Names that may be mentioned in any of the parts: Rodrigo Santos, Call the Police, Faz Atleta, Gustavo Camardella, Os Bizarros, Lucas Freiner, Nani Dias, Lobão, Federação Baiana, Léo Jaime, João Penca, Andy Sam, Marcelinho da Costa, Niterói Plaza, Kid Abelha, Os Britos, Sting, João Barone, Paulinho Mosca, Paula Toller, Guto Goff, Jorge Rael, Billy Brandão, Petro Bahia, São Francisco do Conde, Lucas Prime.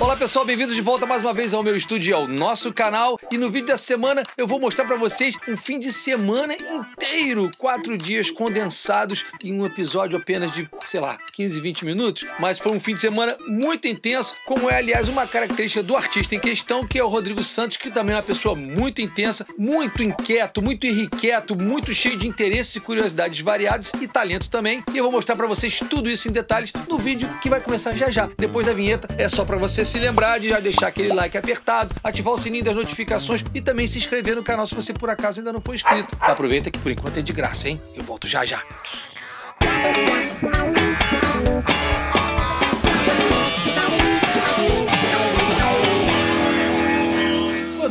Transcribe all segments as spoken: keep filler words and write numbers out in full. Olá pessoal, bem-vindos de volta mais uma vez ao meu estúdio e ao nosso canal. E no vídeo dessa semana eu vou mostrar pra vocês um fim de semana inteiro, quatro dias condensados em um episódio apenas de, sei lá, quinze, vinte minutos. Mas foi um fim de semana muito intenso, como é, aliás, uma característica do artista em questão, que é o Rodrigo Santos, que também é uma pessoa muito intensa, muito inquieto, muito irrequieto, muito cheio de interesses e curiosidades variadas e talento também. E eu vou mostrar pra vocês tudo isso em detalhes no vídeo que vai começar já já. Depois da vinheta, é só pra você se lembrar de já deixar aquele like apertado, ativar o sininho das notificações e também se inscrever no canal se você por acaso ainda não for inscrito. Aproveita que por enquanto é de graça, hein? Eu volto já já.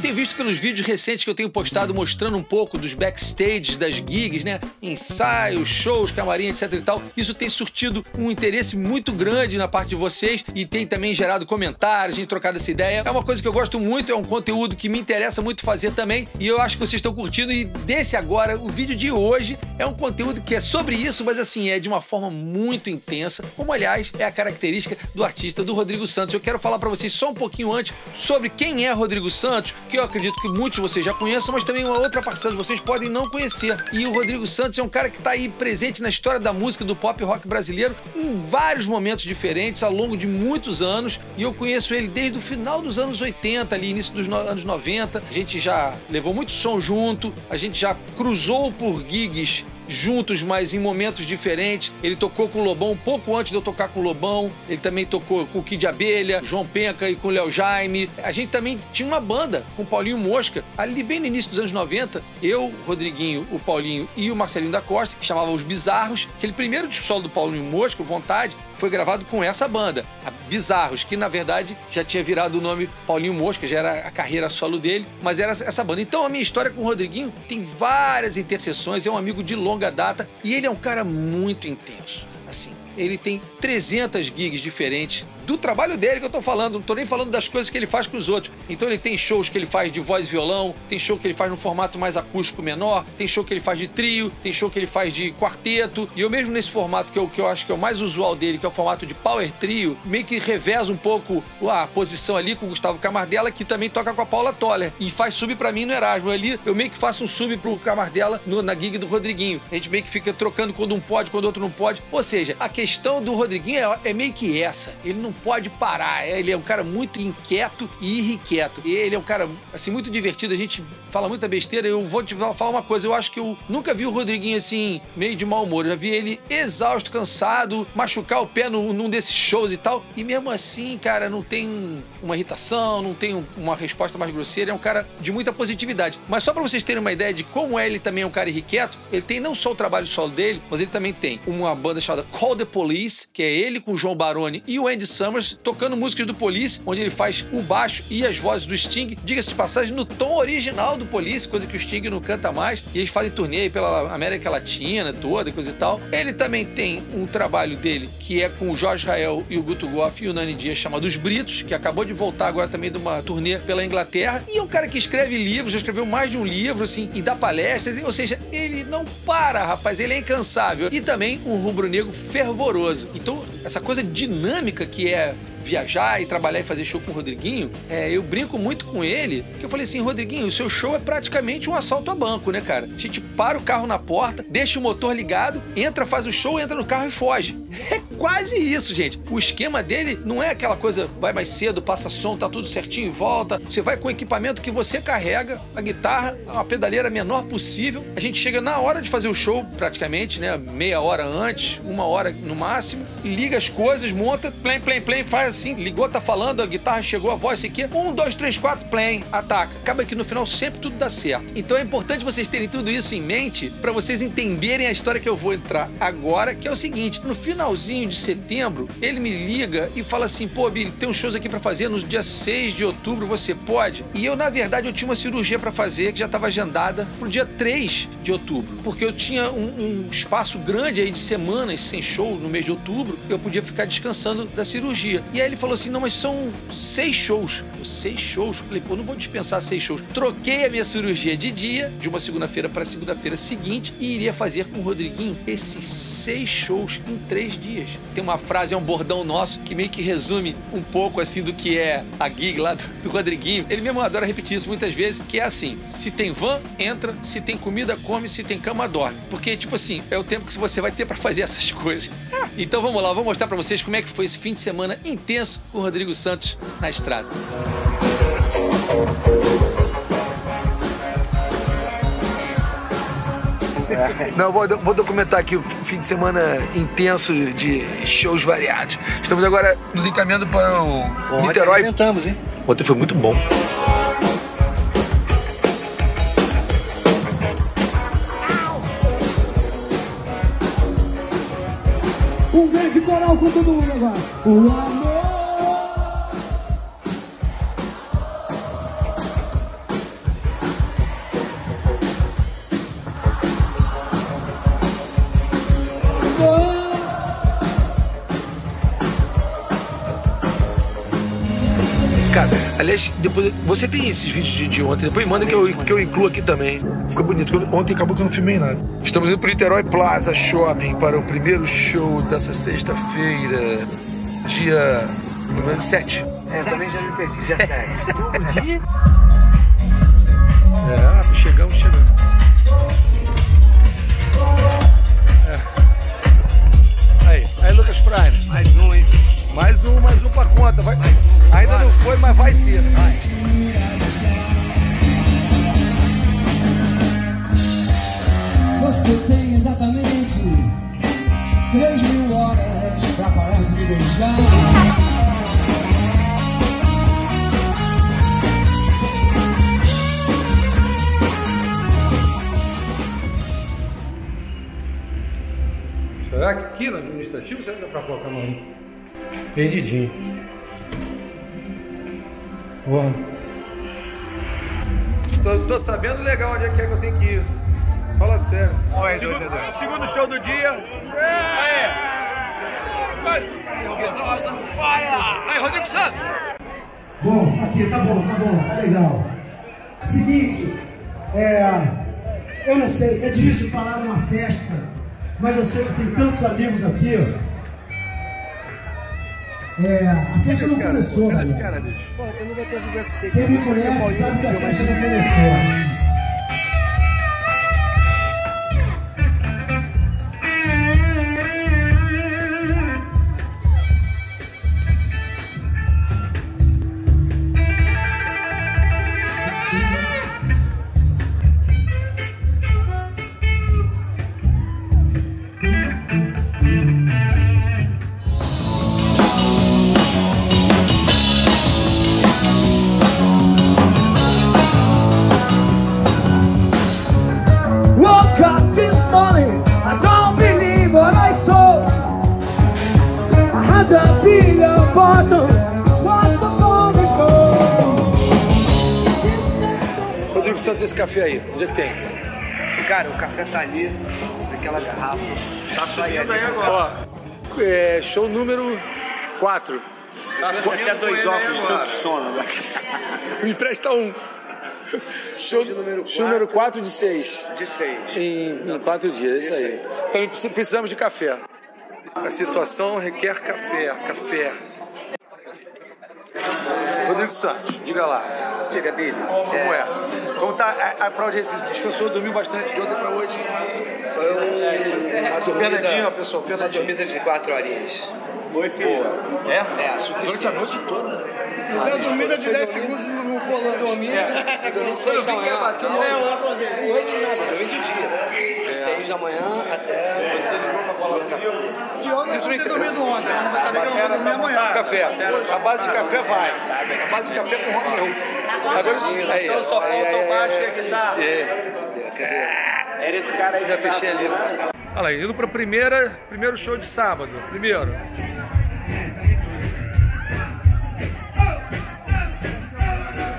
Tem visto pelos vídeos recentes que eu tenho postado mostrando um pouco dos backstages das gigs, né? Ensaios, shows, camarim, etc e tal. Isso tem surtido um interesse muito grande na parte de vocês e tem também gerado comentários, a gente trocado essa ideia. É uma coisa que eu gosto muito, é um conteúdo que me interessa muito fazer também e eu acho que vocês estão curtindo. E desse agora, o vídeo de hoje é um conteúdo que é sobre isso, mas assim, é de uma forma muito intensa, como aliás é a característica do artista do Rodrigo Santos. Eu quero falar pra vocês só um pouquinho antes sobre quem é Rodrigo Santos, que eu acredito que muitos de vocês já conheçam, mas também uma outra parcela de vocês podem não conhecer. E o Rodrigo Santos é um cara que está aí presente na história da música, do pop rock brasileiro, em vários momentos diferentes, ao longo de muitos anos. E eu conheço ele desde o final dos anos oitenta, ali início dos anos noventa. A gente já levou muito som junto, a gente já cruzou por gigs juntos, mas em momentos diferentes. Ele tocou com o Lobão um pouco antes de eu tocar com o Lobão. Ele também tocou com o Kid Abelha, João Penca e com o Léo Jaime. A gente também tinha uma banda com o Paulinho Mosca, ali bem no início dos anos noventa. Eu, o Rodriguinho, o Paulinho e o Marcelinho da Costa, que chamava Os Bizarros. Aquele primeiro disco solo do Paulinho Mosca, Vontade, foi gravado com essa banda, a Bizarros, que na verdade já tinha virado o nome Paulinho Mosca, já era a carreira solo dele, mas era essa banda. Então a minha história com o Rodriguinho tem várias interseções, é um amigo de longa data e ele é um cara muito intenso, assim. Ele tem trezentas gigs diferentes do trabalho dele que eu tô falando, não tô nem falando das coisas que ele faz com os outros. Então ele tem shows que ele faz de voz e violão, tem show que ele faz num formato mais acústico menor, tem show que ele faz de trio, tem show que ele faz de quarteto. E eu mesmo nesse formato que eu, que eu acho que é o mais usual dele, que é o formato de power trio, meio que reveza um pouco a posição ali com o Gustavo Camardella, que também toca com a Paula Toller e faz sub pra mim no Erasmo. Ali eu meio que faço um sub pro Camardella no, na gig do Rodriguinho. A gente meio que fica trocando quando um pode, quando outro não pode. Ou seja, a questão do Rodriguinho é, é meio que essa. Ele não pode parar, ele é um cara muito inquieto e irrequieto. Ele é um cara, assim, muito divertido, a gente fala muita besteira. Eu vou te falar uma coisa, eu acho que eu nunca vi o Rodriguinho, assim, meio de mau humor. Eu já vi ele exausto, cansado, machucar o pé no, num desses shows e tal. E mesmo assim, cara, não tem uma irritação, não tem uma resposta mais grosseira, é um cara de muita positividade. Mas só pra vocês terem uma ideia de como é, ele também é um cara irrequieto, ele tem não só o trabalho solo dele, mas ele também tem uma banda chamada Call the Police, que é ele com o João Barone e o Andy Sam, tocando músicas do Police, onde ele faz o baixo e as vozes do Sting, diga-se de passagem, no tom original do Police, coisa que o Sting não canta mais, e eles fazem turnê pela América Latina toda, coisa e tal. Ele também tem um trabalho dele, que é com o Jorge Rael e o Guto Goff e o Nani Dias, chamado Os Britos, que acabou de voltar agora também de uma turnê pela Inglaterra, e é um cara que escreve livros, já escreveu mais de um livro, assim, e dá palestras, ou seja, ele não para, rapaz, ele é incansável, e também um rubro-negro fervoroso. Então, essa coisa dinâmica que é viajar e trabalhar e fazer show com o Rodriguinho, é, eu brinco muito com ele, que eu falei assim, Rodriguinho, o seu show é praticamente um assalto a banco, né, cara? A gente para o carro na porta, deixa o motor ligado, entra, faz o show, entra no carro e foge. É quase isso, gente. O esquema dele não é aquela coisa, vai mais cedo, passa som, tá tudo certinho e volta. Você vai com o equipamento que você carrega, a guitarra, a pedaleira menor possível. A gente chega na hora de fazer o show, praticamente, né, meia hora antes, uma hora no máximo, liga as coisas, monta, play, play, play, faz assim, ligou, tá falando, a guitarra chegou, a voz, sei que um, dois, três, quatro, play, ataca. Acaba que no final sempre tudo dá certo. Então é importante vocês terem tudo isso em mente pra vocês entenderem a história que eu vou entrar agora, que é o seguinte, no finalzinho de setembro, ele me liga e fala assim, pô, Billy, tem uns shows aqui pra fazer no dia seis de outubro, você pode? E eu, na verdade, eu tinha uma cirurgia pra fazer que já tava agendada pro dia três de outubro, porque eu tinha um, um espaço grande aí de semanas sem show no mês de outubro, outubro, eu podia ficar descansando da cirurgia. E aí ele falou assim, não, mas são seis shows. Eu, seis shows? Eu falei, pô, não vou dispensar seis shows. Troquei a minha cirurgia de dia, de uma segunda-feira para segunda-feira seguinte, e iria fazer com o Rodriguinho esses seis shows em três dias. Tem uma frase, é um bordão nosso, que meio que resume um pouco, assim, do que é a gig lá do, do Rodriguinho. Ele mesmo adora repetir isso muitas vezes, que é assim, se tem van, entra, se tem comida, come, se tem cama, dorme. Porque, tipo assim, é o tempo que você vai ter para fazer essas coisas. Então vamos lá, vou mostrar para vocês como é que foi esse fim de semana intenso com o Rodrigo Santos na estrada. Não, vou, vou documentar aqui o fim de semana intenso de shows variados. Estamos agora nos encaminhando para o Bom, Niterói. Ontem, hein? Ontem foi muito bom. Um grande coral com todo mundo agora. O amor. Cara, aliás, depois você tem esses vídeos de, de ontem, depois manda que eu, que eu incluo aqui também. Ficou bonito. Ontem acabou que eu não filmei nada. Estamos indo para o Niterói Plaza Shopping para o primeiro show dessa sexta-feira, dia sete. É, também já me perdi, dia sete. Todo dia? É, chegamos, chegamos. É. Aí, aí Lucas Prime. Mais um, hein? Mais um, mais um pra conta. Vai. Mais um. Ainda vai. Não foi, mas vai ser. Vai. Você tem exatamente três mil horas pra parar de me beijar. Será que aqui no administrativo será que dá pra colocar uma mão? Perdidinho. Boa. Tô, tô sabendo legal onde é que eu tenho que ir. Fala sério. Oi, segundo, segundo show do dia. Aê! Aí, Rodrigo Santos! Bom, aqui, tá bom, tá bom, tá legal. Seguinte, é, eu não sei, é difícil falar numa festa, mas eu sei que tem tantos amigos aqui. É, a festa não começou, cara. Quem me conhece sabe que a festa não começou. Rodrigo Santos, esse café aí, onde é que tem? Cara, o café tá ali, naquela garrafa. Tá saindo aí agora. Ó, é, show número quatro. Nossa, até dois óculos, tanto sono. Me empresta um. Show número quatro de seis. De seis. Em, em quatro dias, é isso aí. Então precisamos de café. A situação requer café, café. Rodrigo Santos, diga lá. Diga, Billy. Como é? é? Como tá a, a pra audiência? Descansou, dormiu bastante de ontem pra hoje? Foi um... O Fernandinho, pessoal, Fernandinho. Uma dormida de quatro horinhas. Foi, filho. Boa. É? É, suficiente. Durante a noite toda. Eu tenho dormida de dez segundos no volante. Dormida. Dormi seis da manhã. Noite nada, noite e dia. seis da manhã até... Você ligou pra bola do café. E ontem eu não tinha dormido ontem, não vou saber que eu vou dormir amanhã. Café. A base de café vai. A base de café com o Romeu. Agora sim. O sofá, o baixo e a guitarra. Era esse cara aí. Já fechei ali. Olha lá, indo para o primeiro show de sábado. Primeiro.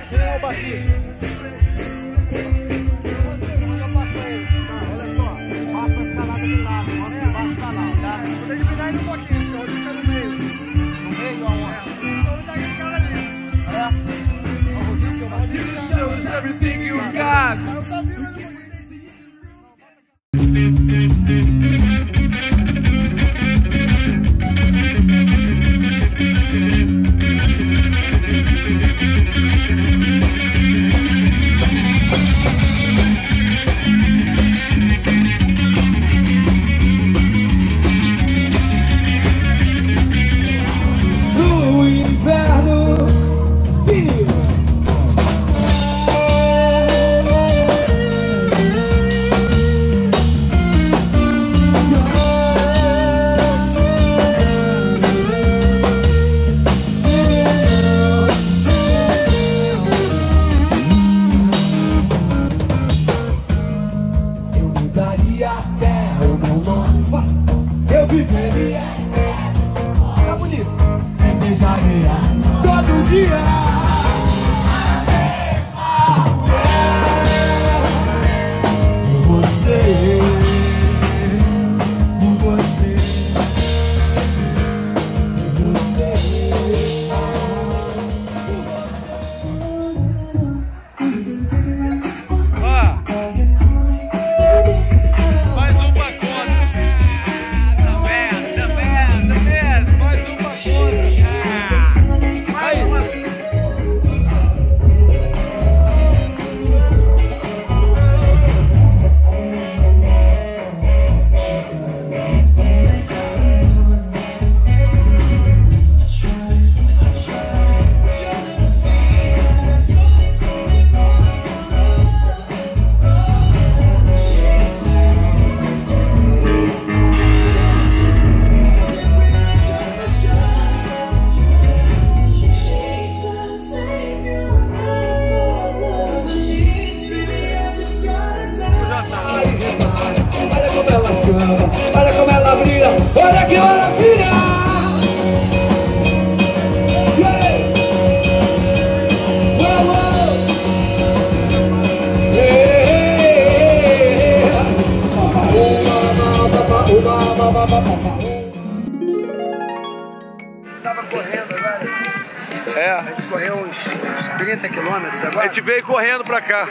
Quem é o baixista? Olha só, passa a escalada do lado, olha a escalada, tá? Vou ter que pegar ele um pouquinho, senhor. everything you got.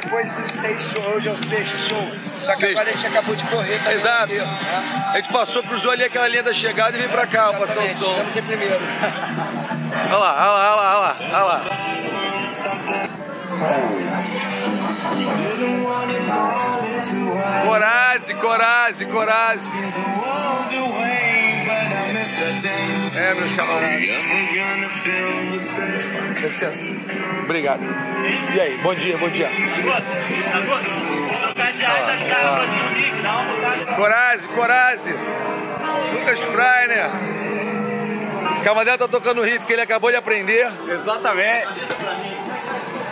Depois do sexto show, hoje é o sexto show. Só que agora a gente acabou de correr. Tá. Exato. Aqui, né? A gente passou pro João ali aquela linha da chegada e veio pra cá, exatamente, passar o som. Vamos ser primeiro. Olha lá, olha lá, olha lá, olha lá. Coragem, coragem, coragem. É, meus camaradas. Deve ser assim. Obrigado. E aí, bom dia, bom dia. Coragem, coragem. Lucas Freiner. Camardella tá tocando o riff que ele acabou de aprender. Exatamente.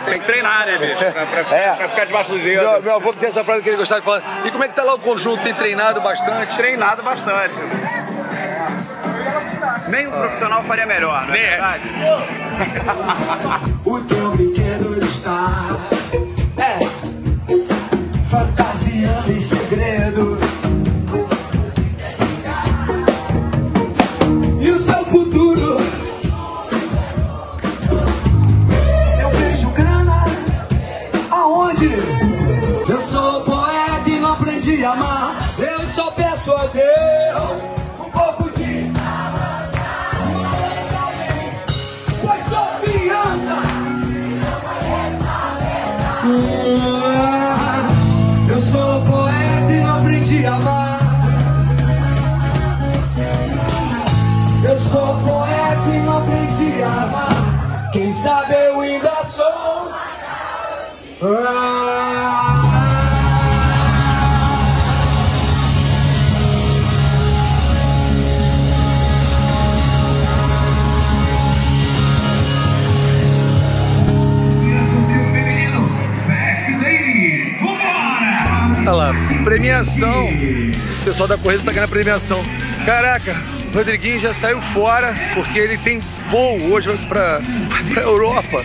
Tem que treinar, né, bicho? Pra, pra, é. pra ficar debaixo do gelo. Meu, meu avô tinha essa frase que ele gostava de falar. E como é que tá lá o conjunto? Tem treinado bastante? Treinado bastante. Nem um ah. profissional faria melhor, não é Nem. verdade? O teu brinquedo está é, fantasiando em segredo. E o seu futuro? Eu vejo grana aonde? Eu sou poeta e não aprendi a amar. Eu só peço a Deus. Eu sou poeta e não aprendi a amar. Eu sou poeta e não aprendi a amar. Quem sabe eu ainda sou. Ah. Olha lá, premiação. O pessoal da corrida tá ganhando premiação. Caraca, o Rodriguinho já saiu fora porque ele tem voo hoje pra, vai pra Europa.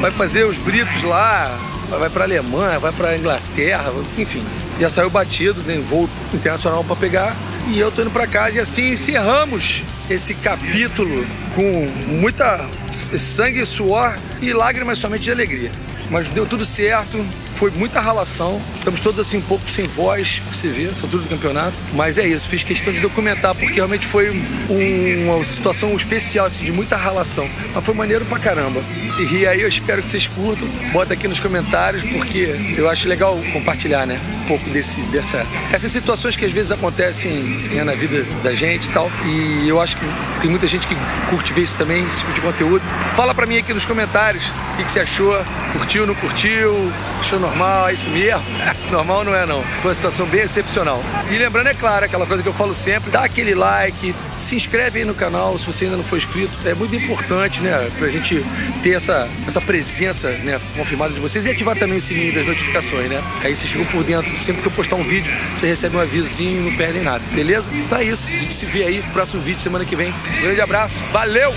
Vai fazer os Britos lá, vai pra Alemanha, vai pra Inglaterra, enfim. Já saiu batido, tem voo internacional pra pegar. E eu tô indo pra casa e assim encerramos esse capítulo com muita sangue, suor e lágrimas somente de alegria. mas deu tudo certo. Foi muita ralação, estamos todos assim um pouco sem voz, pra você ver, essa altura do campeonato. Mas é isso, fiz questão de documentar, porque realmente foi um, uma situação especial, assim, de muita ralação. Mas foi maneiro pra caramba. E, e aí eu espero que vocês curtam, bota aqui nos comentários, porque eu acho legal compartilhar, né, um pouco desse, dessa, essas situações que às vezes acontecem, né, na vida da gente e tal. E eu acho que tem muita gente que curte ver isso também, esse tipo de conteúdo. Fala pra mim aqui nos comentários o que, que você achou, curtiu, não curtiu, achou normal, é isso mesmo? Normal não é não, foi uma situação bem excepcional. E lembrando, é claro, aquela coisa que eu falo sempre, dá aquele like, se inscreve aí no canal se você ainda não for inscrito, é muito importante, né, pra gente ter essa, essa presença, né, confirmada de vocês, e ativar também o sininho das notificações, né, aí vocês ficam por dentro, sempre que eu postar um vídeo, você recebe um avisozinho, não perdem nada, beleza? Então é isso, a gente se vê aí no próximo vídeo semana que vem, um grande abraço, valeu!